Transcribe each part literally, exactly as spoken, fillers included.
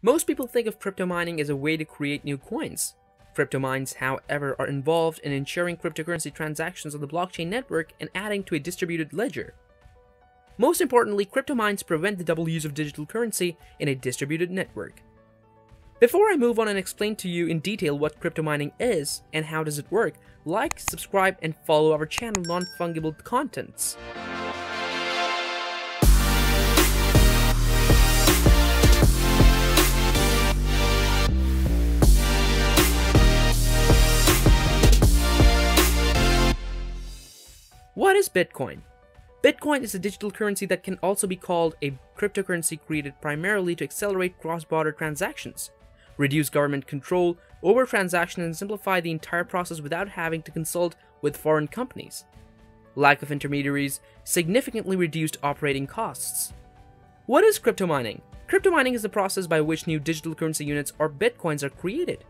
Most people think of crypto mining as a way to create new coins. Crypto mines, however, are involved in ensuring cryptocurrency transactions on the blockchain network and adding to a distributed ledger. Most importantly, crypto mines prevent the double use of digital currency in a distributed network. Before I move on and explain to you in detail what crypto mining is and how does it work, like, subscribe, and follow our channel Non-Fungible Contents. What is Bitcoin? Bitcoin is a digital currency that can also be called a cryptocurrency created primarily to accelerate cross-border transactions, reduce government control over transactions, and simplify the entire process without having to consult with foreign companies. Lack of intermediaries, significantly reduced operating costs. What is crypto mining? Crypto mining is the process by which new digital currency units or bitcoins are created.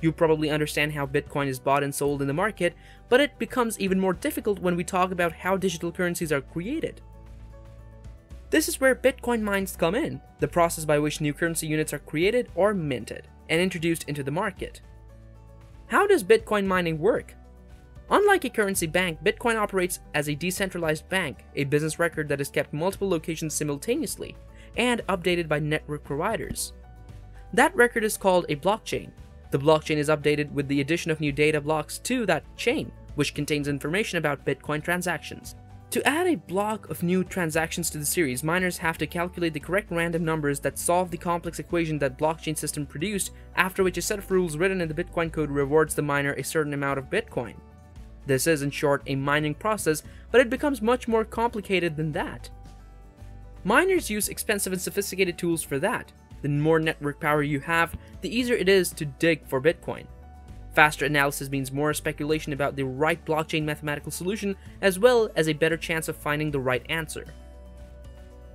You probably understand how Bitcoin is bought and sold in the market, but it becomes even more difficult when we talk about how digital currencies are created. This is where Bitcoin mines come in, the process by which new currency units are created or minted and introduced into the market. How does Bitcoin mining work? Unlike a currency bank, Bitcoin operates as a decentralized bank, a business record that is kept in multiple locations simultaneously and updated by network providers. That record is called a blockchain. The blockchain is updated with the addition of new data blocks to that chain, which contains information about Bitcoin transactions. To add a block of new transactions to the series, miners have to calculate the correct random numbers that solve the complex equation that blockchain system produced, after which a set of rules written in the Bitcoin code rewards the miner a certain amount of Bitcoin. This is, in short, a mining process, but it becomes much more complicated than that. Miners use expensive and sophisticated tools for that. The more network power you have, the easier it is to dig for Bitcoin. Faster analysis means more speculation about the right blockchain mathematical solution, as well as a better chance of finding the right answer.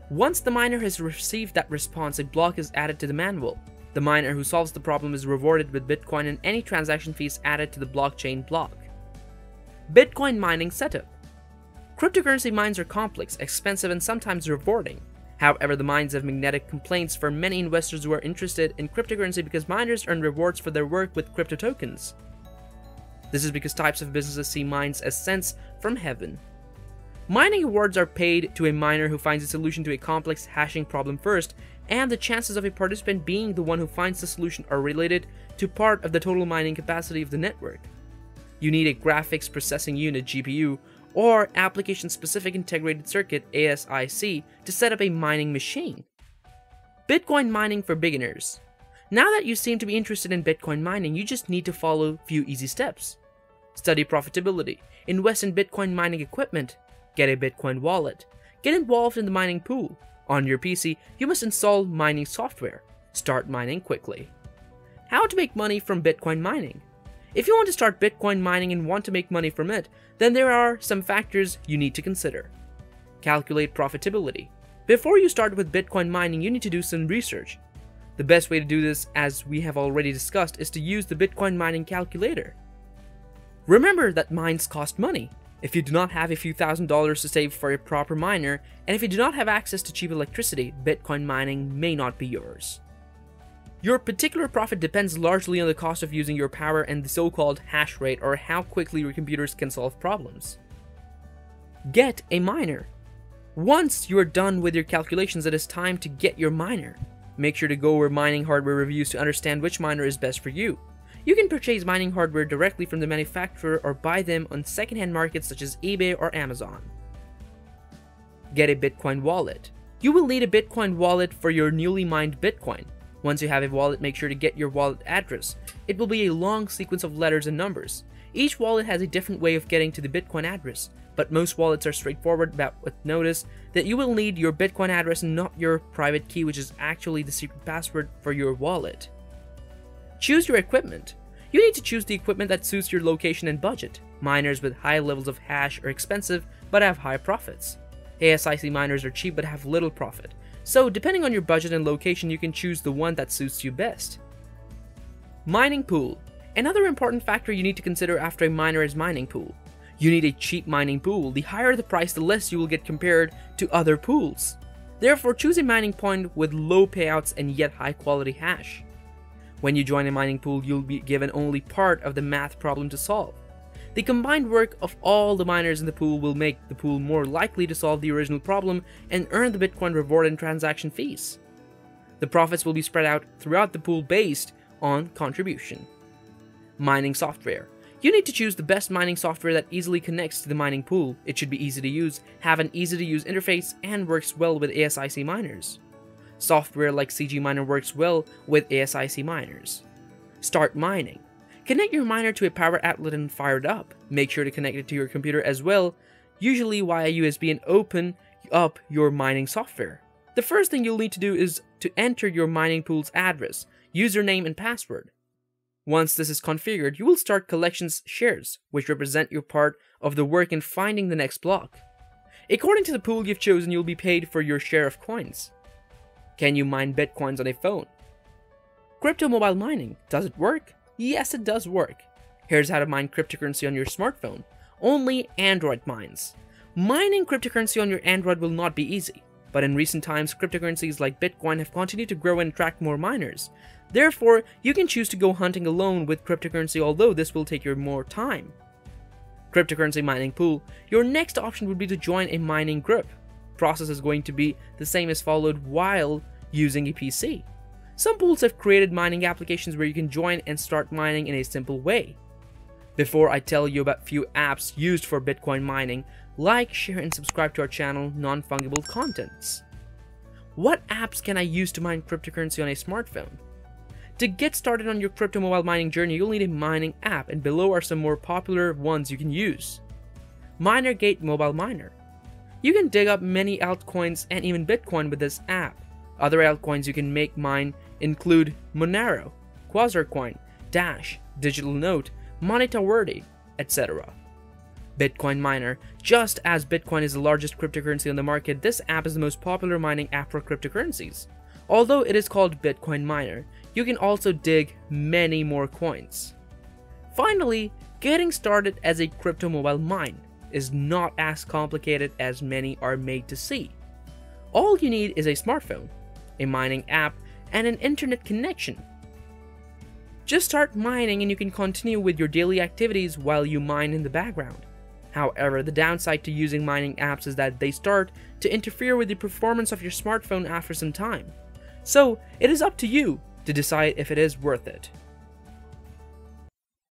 Once the miner has received that response, a block is added to the manual. The miner who solves the problem is rewarded with Bitcoin, and any transaction fees added to the blockchain block. Bitcoin mining setup. Cryptocurrency mines are complex, expensive, and sometimes rewarding. However, the mines have magnetic complaints for many investors who are interested in cryptocurrency because miners earn rewards for their work with crypto tokens. This is because types of businesses see mines as cents from heaven. Mining awards are paid to a miner who finds a solution to a complex hashing problem first, and the chances of a participant being the one who finds the solution are related to part of the total mining capacity of the network. You need a graphics processing unit G P U or application-specific integrated circuit A S I C to set up a mining machine. Bitcoin mining for beginners. Now that you seem to be interested in Bitcoin mining, you just need to follow a few easy steps. Study profitability, invest in Bitcoin mining equipment, get a Bitcoin wallet, get involved in the mining pool. On your P C, you must install mining software. Start mining quickly. How to make money from Bitcoin mining? If you want to start Bitcoin mining and want to make money from it, then there are some factors you need to consider. Calculate profitability. Before you start with Bitcoin mining, you need to do some research. The best way to do this, as we have already discussed, is to use the Bitcoin mining calculator. Remember that mines cost money. If you do not have a few thousand dollars to save for a proper miner, and if you do not have access to cheap electricity, Bitcoin mining may not be yours. Your particular profit depends largely on the cost of using your power and the so-called hash rate, or how quickly your computers can solve problems. Get a miner. Once you are done with your calculations, it is time to get your miner. Make sure to go over mining hardware reviews to understand which miner is best for you. You can purchase mining hardware directly from the manufacturer or buy them on second-hand markets such as eBay or Amazon. Get a Bitcoin wallet. You will need a Bitcoin wallet for your newly mined Bitcoin. Once you have a wallet, make sure to get your wallet address. It will be a long sequence of letters and numbers. Each wallet has a different way of getting to the Bitcoin address, but most wallets are straightforward about with notice that you will need your Bitcoin address and not your private key, which is actually the secret password for your wallet. Choose your equipment. You need to choose the equipment that suits your location and budget. Miners with high levels of hash are expensive but have high profits. A S I C miners are cheap but have little profit. So, depending on your budget and location, you can choose the one that suits you best. Mining pool. Another important factor you need to consider after a miner is mining pool. You need a cheap mining pool. The higher the price, the less you will get compared to other pools. Therefore, choose a mining point with low payouts and yet high quality hash. When you join a mining pool, you'll be given only part of the math problem to solve. The combined work of all the miners in the pool will make the pool more likely to solve the original problem and earn the Bitcoin reward and transaction fees. The profits will be spread out throughout the pool based on contribution. Mining software. You need to choose the best mining software that easily connects to the mining pool. It should be easy to use, have an easy to use interface, and works well with A S I C miners. Software like CGMiner works well with A S I C miners. Start mining. Connect your miner to a power outlet and fire it up. Make sure to connect it to your computer as well, usually via U S B, and open up your mining software. The first thing you'll need to do is to enter your mining pool's address, username, and password. Once this is configured, you will start collections shares, which represent your part of the work in finding the next block. According to the pool you've chosen, you'll be paid for your share of coins. Can you mine Bitcoins on a phone? Crypto mobile mining. Does it work? Yes, it does work. Here's how to mine cryptocurrency on your smartphone. Only Android mines. Mining cryptocurrency on your Android will not be easy, but in recent times, cryptocurrencies like Bitcoin have continued to grow and attract more miners. Therefore, you can choose to go hunting alone with cryptocurrency, although this will take you more time. Cryptocurrency mining pool. Your next option would be to join a mining group. Process is going to be the same as followed while using a P C. Some pools have created mining applications where you can join and start mining in a simple way. Before I tell you about few apps used for Bitcoin mining, like, share, and subscribe to our channel, Non-Fungible Contents. What apps can I use to mine cryptocurrency on a smartphone? To get started on your crypto mobile mining journey, you'll need a mining app, and below are some more popular ones you can use. MinerGate Mobile Miner. You can dig up many altcoins and even Bitcoin with this app. Other altcoins you can make mine include Monero, Quasarcoin, Dash, Digital Note, MonetaWorthy, et cetera. Bitcoin Miner. Just as Bitcoin is the largest cryptocurrency on the market, this app is the most popular mining app for cryptocurrencies. Although it is called Bitcoin Miner, you can also dig many more coins. Finally, getting started as a crypto mobile mine is not as complicated as many are made to see. All you need is a smartphone, a mining app, and an internet connection. Just start mining and you can continue with your daily activities while you mine in the background. However, the downside to using mining apps is that they start to interfere with the performance of your smartphone after some time. So, it is up to you to decide if it is worth it.